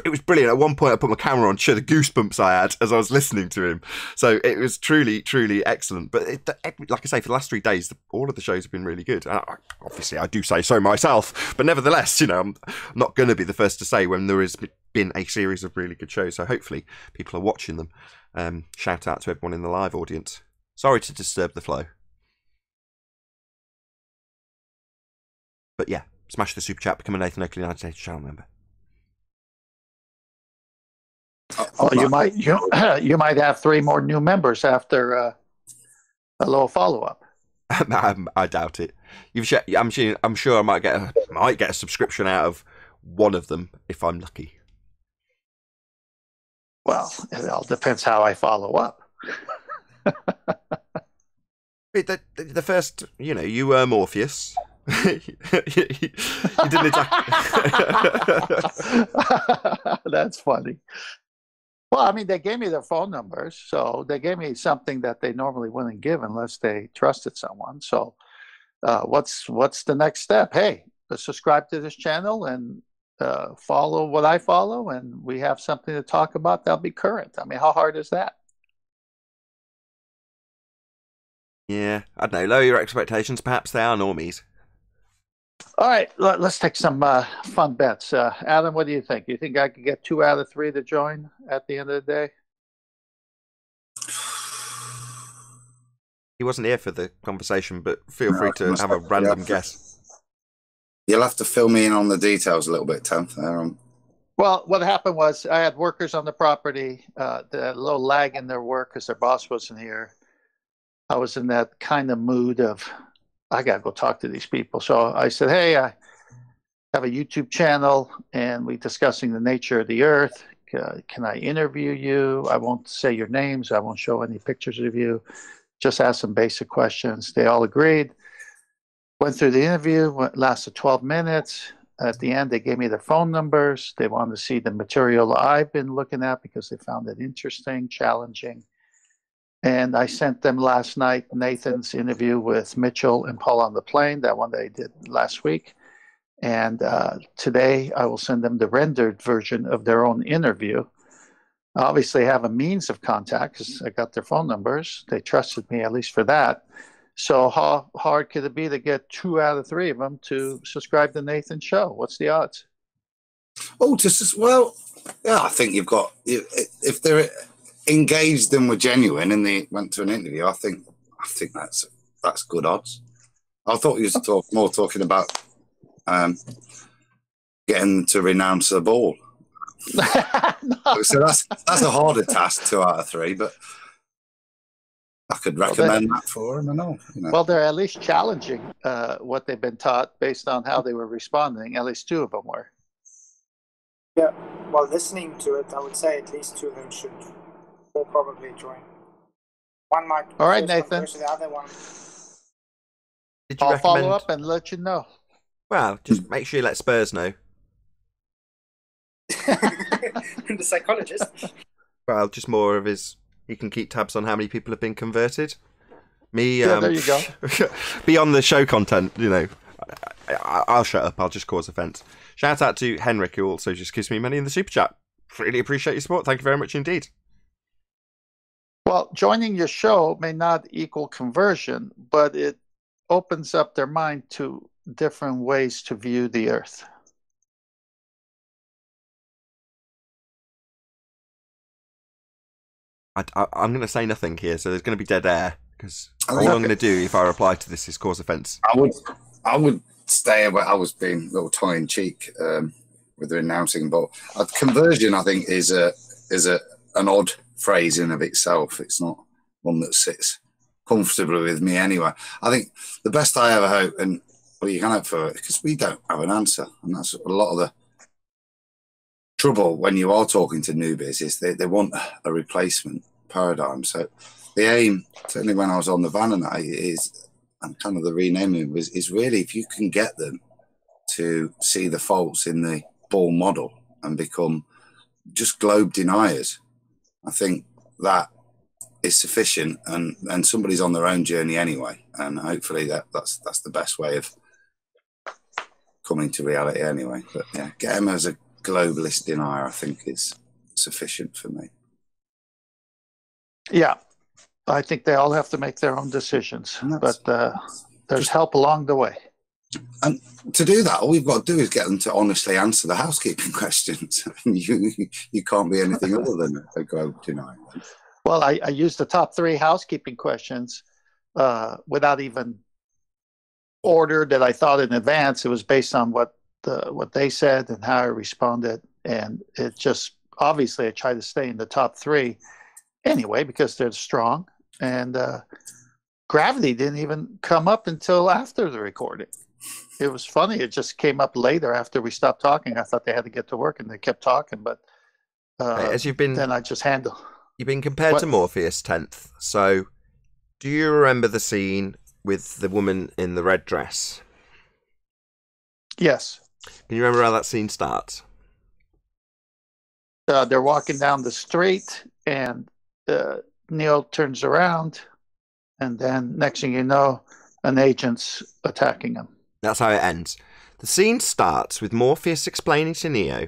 it was brilliant. At one point, I put my camera on to show the goosebumps I had as I was listening to him. So it was truly, truly excellent. But it, like I say, for the last three days, all of the shows have been really good. And I, obviously, I do say so myself. But nevertheless, you know, I'm not going to be the first to say when there has been a series of really good shows. So hopefully people are watching them. Um, shout out to everyone in the live audience. Sorry to disturb the flow. But yeah, smash the super chat, become a Nathan Oakley nineteen eighty channel member. Oh, you might you, you might have three more new members after uh, a little follow up. I'm, I doubt it. You've sh I'm, sure, I'm sure I might get a, might get a subscription out of one of them if I'm lucky. Well, it all depends how I follow up. the, the, the first, you know, you were Morpheus. you, you, you didn't attack. That's funny. Well, I mean, they gave me their phone numbers, so they gave me something that they normally wouldn't give unless they trusted someone. So uh, what's what's the next step? Hey, subscribe to this channel and uh, follow what I follow, and we have something to talk about that'll be current. I mean, how hard is that? Yeah, I don't know. Lower your expectations. Perhaps they are normies. All right, let, let's take some uh, fun bets. Uh, Adam, what do you think? Do you think I could get two out of three to join at the end of the day? He wasn't here for the conversation, but feel no, free to have a random guess. You'll have to fill me in on the details a little bit, Tom. Um, Well, what happened was I had workers on the property, uh, the little lag in their work because their boss wasn't here. I was in that kind of mood of, I got to go talk to these people. So I said, hey, I have a YouTube channel and we're discussing the nature of the Earth. Uh, can I interview you? I won't say your names. I won't show any pictures of you. Just ask some basic questions. They all agreed. Went through the interview. Went, lasted twelve minutes. At the end, they gave me their phone numbers. They wanted to see the material I've been looking at because they found it interesting, challenging. And I sent them last night Nathan's interview with Mitchell and Paul on the plane, that one they did last week. And uh, today I will send them the rendered version of their own interview. I obviously have a means of contact because I got their phone numbers. They trusted me at least for that. So how hard could it be to get two out of three of them to subscribe to Nathan's show? What's the odds? Oh, just as well. Yeah, I think you've got, if they're engaged and were genuine and they went to an interview, I think I think that's that's good odds. I thought you were talk, more talking about um, getting to renounce the ball. No. So that's that's a harder task, two out of three, but. I could recommend well, that for them, I know, you know. Well, they're at least challenging uh, what they've been taught based on how they were responding. At least two of them were. Yeah, well, listening to it, I would say at least two of them should all probably join. One might. All right, Nathan. The other one. Did you I'll recommend... follow up and let you know. Well, just make sure you let Spurs know. The psychologist. Well, just more of his... He can keep tabs on how many people have been converted. Me, yeah, um, there you go. Beyond the show content, you know, I, I, I'll shut up. I'll just cause offence. Shout out to Henrik, who also just gives me money in the super chat. Really appreciate your support. Thank you very much indeed. Well, joining your show may not equal conversion, but it opens up their mind to different ways to view the Earth. I, I, I'm going to say nothing here, so there's going to be dead air because all I'm going to do if I reply to this is cause offence. I would, I would stay away. I was being a little tongue in cheek um, with the renouncing, but uh, conversion, I think, is a is a an odd phrase in of itself. It's not one that sits comfortably with me anyway. I think the best I ever hope, and well, you can hope for it, because we don't have an answer, and that's a lot of the trouble when you are talking to newbies is they, they want a replacement paradigm. So the aim, certainly when I was on the van and I is, and kind of the renaming was, is really if you can get them to see the faults in the ball model and become just globe deniers, I think that is sufficient, and, and somebody's on their own journey anyway. And hopefully that, that's, that's the best way of coming to reality anyway. But yeah, get them as a globalist denier, I think, is sufficient for me. Yeah, I think they all have to make their own decisions, but uh, there's just help along the way. And to do that, all we've got to do is get them to honestly answer the housekeeping questions. you you can't be anything other than a global denier. Well, I, I used the top three housekeeping questions uh, without even order that I thought in advance. It was based on what The, what they said and how I responded, and it just obviously I try to stay in the top three anyway because they're strong, and uh, gravity didn't even come up until after the recording. It was funny, it just came up later after we stopped talking. I thought they had to get to work and they kept talking, but uh, as you've been then I just handle you've been compared what? to Morpheus tenth. So do you remember the scene with the woman in the red dress? Yes. Can you remember how that scene starts? Uh, they're walking down the street, and uh, Neil turns around, and then next thing you know, an agent's attacking him. That's how it ends. The scene starts with Morpheus explaining to Neo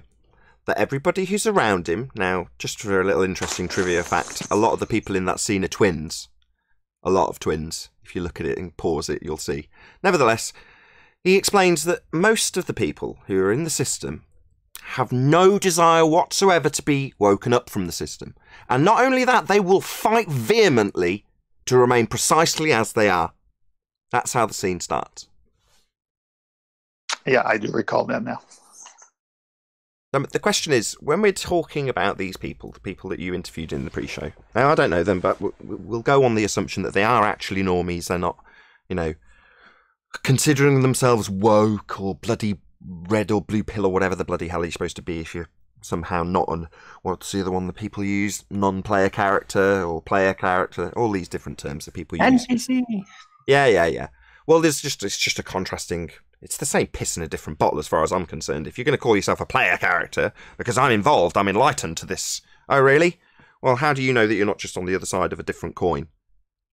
that everybody who's around him, now just for a little interesting trivia fact, a lot of the people in that scene are twins. A lot of twins. If you look at it and pause it, you'll see. Nevertheless, he explains that most of the people who are in the system have no desire whatsoever to be woken up from the system. And not only that, they will fight vehemently to remain precisely as they are. That's how the scene starts. Yeah, I do recall that now. Um, the question is, when we're talking about these people, the people that you interviewed in the pre-show, now I don't know them, but we'll, we'll go on the assumption that they are actually normies. They're not, you know, considering themselves woke or bloody red or blue pill or whatever the bloody hell you're supposed to be if you're somehow not on, what's the other one the people use? Non-player character or player character, all these different terms that people use. N P C. Yeah, yeah, yeah. Well, there's just it's just a contrasting... It's the same piss in a different bottle as far as I'm concerned. If you're going to call yourself a player character, because I'm involved, I'm enlightened to this. Oh, really? Well, how do you know that you're not just on the other side of a different coin?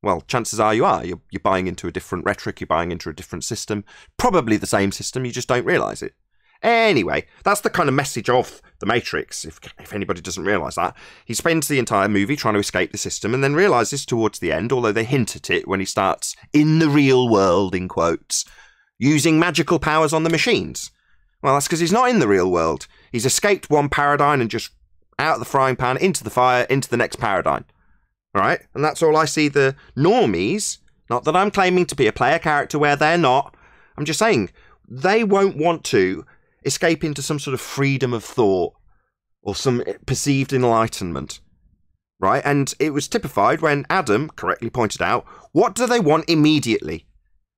Well, chances are you are. You're, you're buying into a different rhetoric, you're buying into a different system. Probably the same system, you just don't realise it. Anyway, that's the kind of message of The Matrix, if, if anybody doesn't realise that. He spends the entire movie trying to escape the system and then realises towards the end, although they hint at it when he starts in the real world, in quotes, using magical powers on the machines. Well, that's because he's not in the real world. He's escaped one paradigm and just out of the frying pan, into the fire, into the next paradigm. Right? And that's all I see the normies, not that I'm claiming to be a player character where they're not. I'm just saying, they won't want to escape into some sort of freedom of thought or some perceived enlightenment. Right? And it was typified when Adam correctly pointed out, what do they want immediately?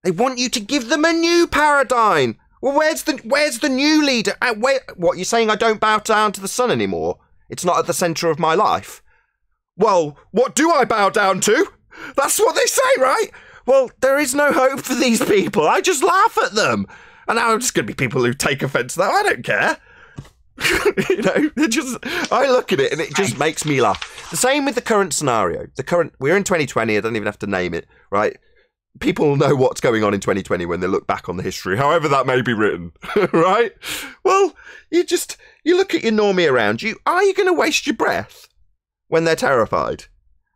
They want you to give them a new paradigm. Well, where's the where's the new leader? Uh, where, what, you're saying I don't bow down to the sun anymore? It's not at the centre of my life. Well, what do I bow down to? That's what they say, right? Well, there is no hope for these people. I just laugh at them. And now I'm just going to be people who take offence to that. I don't care. You know, it just, I look at it and it just makes me laugh. The same with the current scenario. The current, we're in twenty twenty. I don't even have to name it, right? People know what's going on in twenty twenty when they look back on the history, however that may be written, right? Well, you just, you look at your normie around you. Are you going to waste your breath when they're terrified?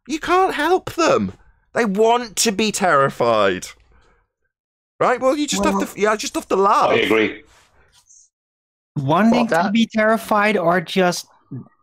You can't help them. They want to be terrified, right? Well, you just well, have to, yeah, just have to laugh. I agree. Wanting to that? be terrified are just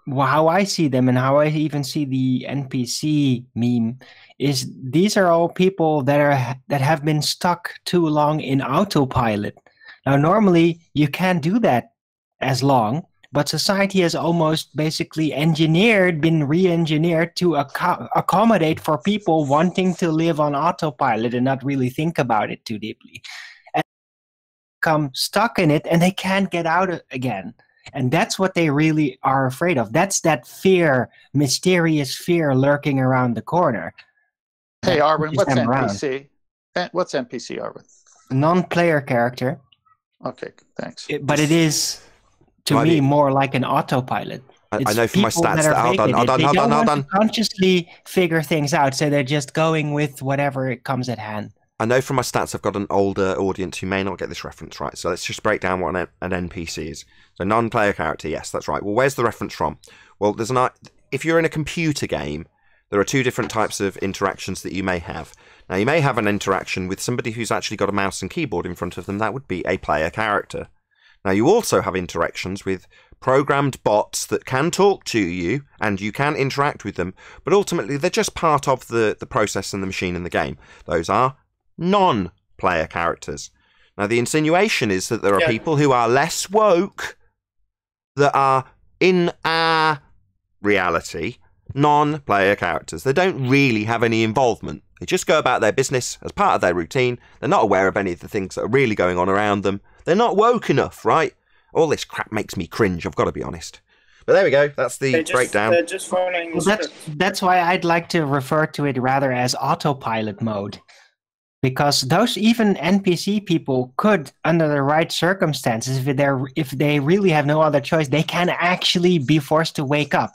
how I see them, and how I even see the N P C meme is these are all people that are that have been stuck too long in autopilot. Now, normally you can't do that as long, but society has almost basically engineered, been re-engineered to ac accommodate for people wanting to live on autopilot and not really think about it too deeply. And they become stuck in it and they can't get out again. And that's what they really are afraid of. That's that fear, mysterious fear lurking around the corner. Hey, Arwin, what's N P C? What's N P C, Arwin? Non-player character. Okay, thanks. It, but it is, to Might me, be. more like an autopilot. I, I know from my stats that, that hold on, hold on, hold on, hold on. Consciously figure things out, so they're just going with whatever it comes at hand. I know from my stats I've got an older audience who may not get this reference right, so let's just break down what an, an N P C is. So non-player character, yes, that's right. Well, where's the reference from? Well, there's an, if you're in a computer game, there are two different types of interactions that you may have. Now, you may have an interaction with somebody who's actually got a mouse and keyboard in front of them. That would be a player character. Now, you also have interactions with programmed bots that can talk to you and you can interact with them, but ultimately they're just part of the, the process and the machine in the game. Those are non-player characters. Now, the insinuation is that there are yeah. people who are less woke that are, in our reality, non-player characters. They don't really have any involvement. They just go about their business as part of their routine. They're not aware of any of the things that are really going on around them. They're not woke enough, right? All this crap makes me cringe, I've got to be honest. But there we go. That's the just, breakdown. Just well, that's, that's why I'd like to refer to it rather as autopilot mode. Because those even N P C people could, under the right circumstances, if, they're, if they really have no other choice, they can actually be forced to wake up.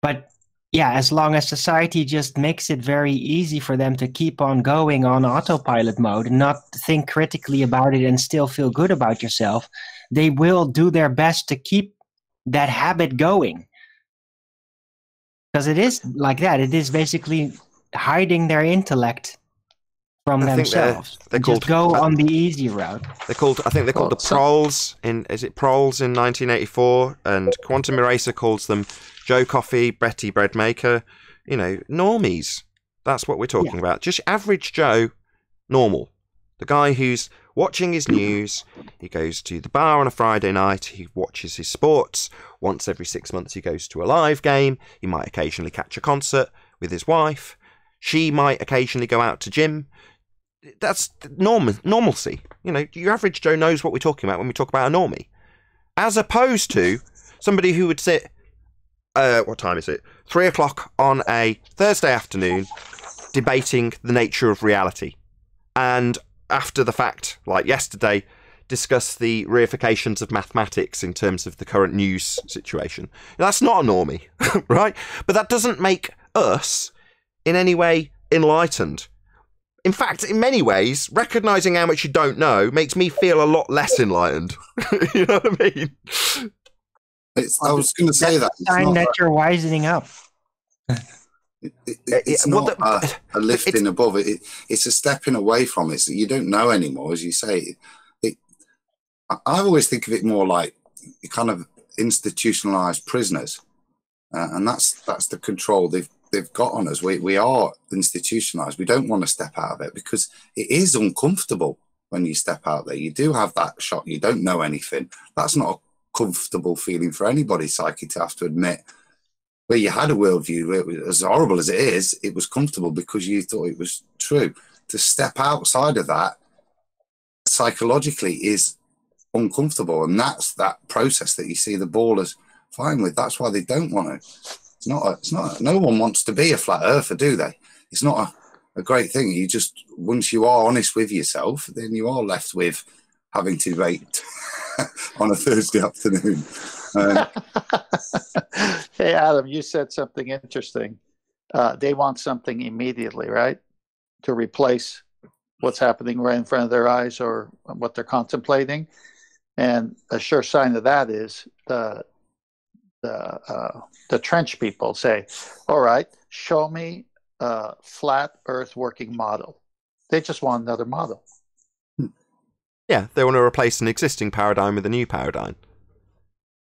But yeah, as long as society just makes it very easy for them to keep on going on autopilot mode and not think critically about it and still feel good about yourself, they will do their best to keep that habit going. Because it is like that. It is basically hiding their intellect from I themselves. They're, they're called, just go on the easy route. They're called, I think they're called well, the Proles in, is it Proles in nineteen eighty-four? And Quantum Eraser calls them Joe Coffee, Betty Breadmaker, you know, normies. That's what we're talking yeah. about. Just average Joe, normal. The guy who's watching his news. He goes to the bar on a Friday night. He watches his sports. Once every six months, he goes to a live game. He might occasionally catch a concert with his wife. She might occasionally go out to gym. That's norm normalcy. You know, your average Joe knows what we're talking about when we talk about a normie. As opposed to somebody who would sit, uh, what time is it? Three o'clock on a Thursday afternoon, debating the nature of reality. And after the fact, like yesterday, discuss the reifications of mathematics in terms of the current news situation. Now, that's not a normie, right? But that doesn't make us in any way enlightened. In fact, in many ways, recognising how much you don't know makes me feel a lot less enlightened. You know what I mean? It's, I was going to say that. It's time that you're wisening up. It, it, it's well, not the, a, a lifting above it. it. It's a stepping away from it. So you don't know anymore, as you say. It, I, I always think of it more like kind of institutionalised prisoners, uh, and that's that's the control they've they've got on us. We we are institutionalised. We don't want to step out of it because it is uncomfortable when you step out there. You do have that shock. You don't know anything. That's not a comfortable feeling for anybody. Psyche to have to admit. Where you had a worldview, as horrible as it is, it was comfortable because you thought it was true. To step outside of that psychologically is uncomfortable, and that's that process that you see the ballers fine with. That's why they don't want to. It's not. A, it's not. A, no one wants to be a flat earther, do they? It's not a, a great thing. You just once you are honest with yourself, then you are left with having to debate on a Thursday afternoon. Um, hey Adam, you said something interesting. Uh, they want something immediately, right? To replace what's happening right in front of their eyes or what they're contemplating. And a sure sign of that is the the uh, the trench people say, "All right, show me a flat Earth working model." They just want another model. Yeah, they want to replace an existing paradigm with a new paradigm.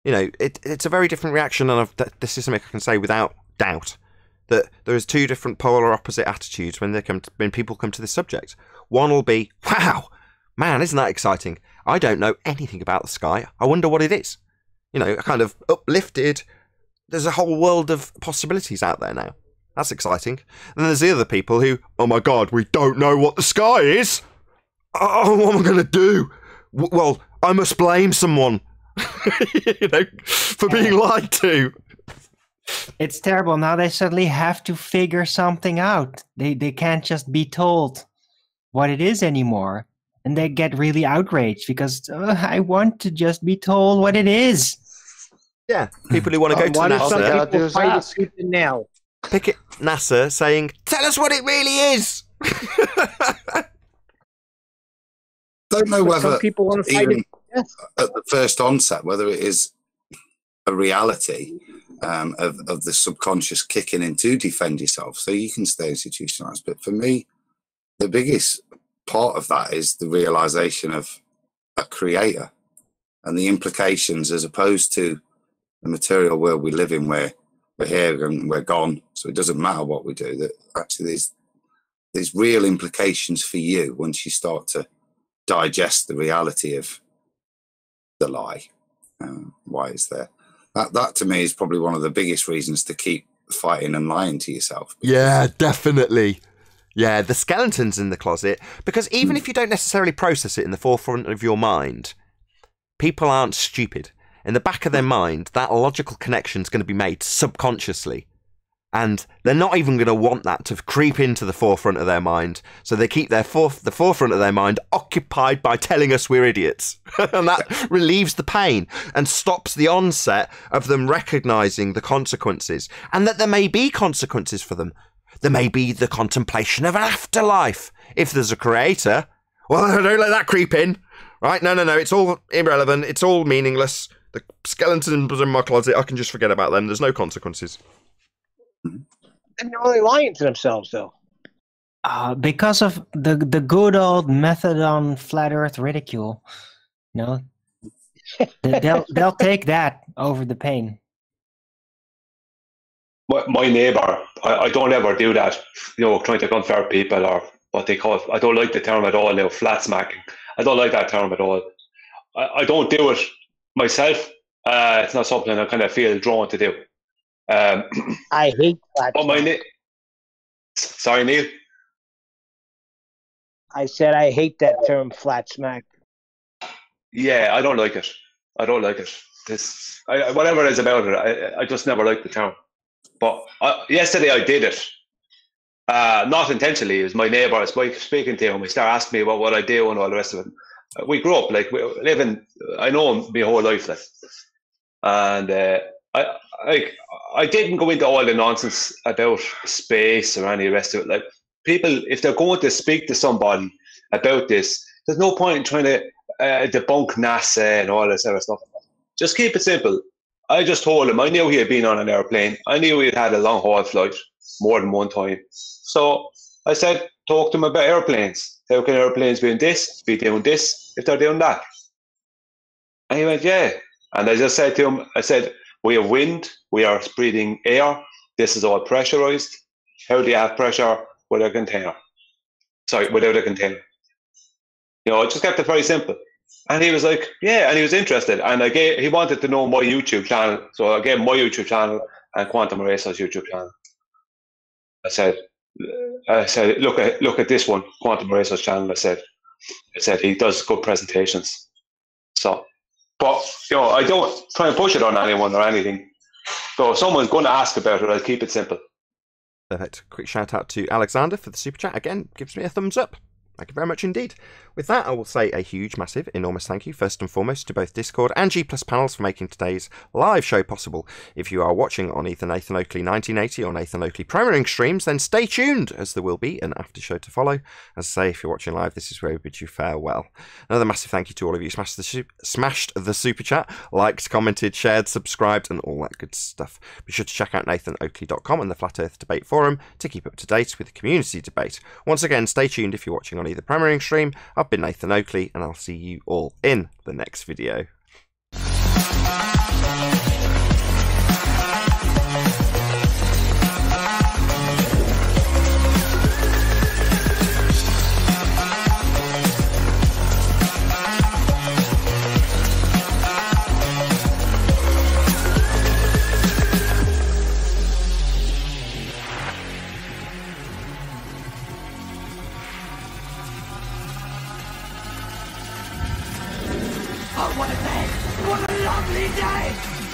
You know, it, it's a very different reaction, and I've, th this is something I can say without doubt, that there is two different polar opposite attitudes when they come to, when people come to this subject. One will be, wow, man, isn't that exciting? I don't know anything about the sky. I wonder what it is. You know, kind of uplifted. There's a whole world of possibilities out there now. That's exciting. And then there's the other people who, oh my God, we don't know what the sky is. Oh, what am I going to do? W well, I must blame someone. You know, for being lied to. It's terrible. Now they suddenly have to figure something out. They they can't just be told what it is anymore, and they get really outraged because uh, I want to just be told what it is. Yeah, people who want to go to NASA. Now picket NASA saying, "Tell us what it really is." Don't know whether some people want to fight it. Yes. At the first onset, whether it is a reality um, of, of the subconscious kicking in to defend yourself, so you can stay institutionalized. But for me, the biggest part of that is the realization of a creator and the implications, as opposed to the material world we live in, where we're here and we're gone, so it doesn't matter what we do. That actually there's, there's real implications for you once you start to digest the reality of the lie. Um, why is there that? That to me is probably one of the biggest reasons to keep fighting and lying to yourself. Yeah, definitely. Yeah, the skeleton's in the closet, because even mm. if you don't necessarily process it in the forefront of your mind, people aren't stupid. In the back of their mind, that logical connection is going to be made subconsciously, and they're not even going to want that to creep into the forefront of their mind. So they keep their for the forefront of their mind occupied by telling us we're idiots. And that relieves the pain and stops the onset of them recognising the consequences, and that there may be consequences for them. There may be the contemplation of an afterlife. If there's a creator, well, don't let that creep in, right? No, no, no, it's all irrelevant. It's all meaningless. The skeletons in my closet, I can just forget about them. There's no consequences. And they're only lying to themselves, though. Uh, because of the the good old method on flat Earth ridicule, you know, they'll they'll take that over the pain. My, my neighbour, I, I don't ever do that. You know, trying to convert people or what they call. I don't like the term at all. You know, flat smacking. I don't like that term at all. I, I don't do it myself. Uh, it's not something I kind of feel drawn to do. Um, I hate that. But my Sorry, Neil. I said I hate that term, flat smack. Yeah, I don't like it. I don't like it. This, I, whatever it is about it, I, I just never liked the term. But I, yesterday I did it. Uh, not intentionally. It was my neighbour I was speaking to, and we started asking me about what I do and all the rest of it. We grew up, like, we live in, I know him my whole life. Like, and uh, I, I, I didn't go into all the nonsense about space or any rest of it. Like, people, if they're going to speak to somebody about this, there's no point in trying to uh, debunk NASA and all this other stuff. Just keep it simple. I just told him, I knew he had been on an airplane. I knew he had had a long haul flight more than one time. So I said, talk to him about airplanes. How can airplanes be in this, be doing this, if they're doing that? And he went, yeah. And I just said to him, I said, we have wind, we are breathing air, this is all pressurized. How do you have pressure without a container? Sorry, without a container. You know, I just kept it very simple. And he was like, yeah, and he was interested. And I gave, he wanted to know my YouTube channel. So I gave him my YouTube channel and Quantum Eraser's YouTube channel. I said, I said, look at look at this one, Quantum Eraser's channel. I said, I said he does good presentations. So, but you know, I don't try and push it on anyone or anything. So if someone's going to ask about it, I'll keep it simple. Perfect. Quick shout out to Alexander for the super chat again. Gives me a thumbs up. Thank you very much indeed. With that, I will say a huge, massive, enormous thank you, first and foremost, to both Discord and G plus panels for making today's live show possible. If you are watching on either Nathan Oakley nineteen eighty or Nathan Oakley premiering streams, then stay tuned, as there will be an after show to follow. As I say, if you're watching live, this is where we bid you farewell. Another massive thank you to all of you who smashed the, su smashed the super chat, liked, commented, shared, subscribed, and all that good stuff. Be sure to check out nathan oakley dot com and the Flat Earth Debate Forum to keep up to date with the community debate. Once again, stay tuned if you're watching on either premiering stream. I've been Nathan Oakley, and I'll see you all in the next video. What a day! What a lovely day!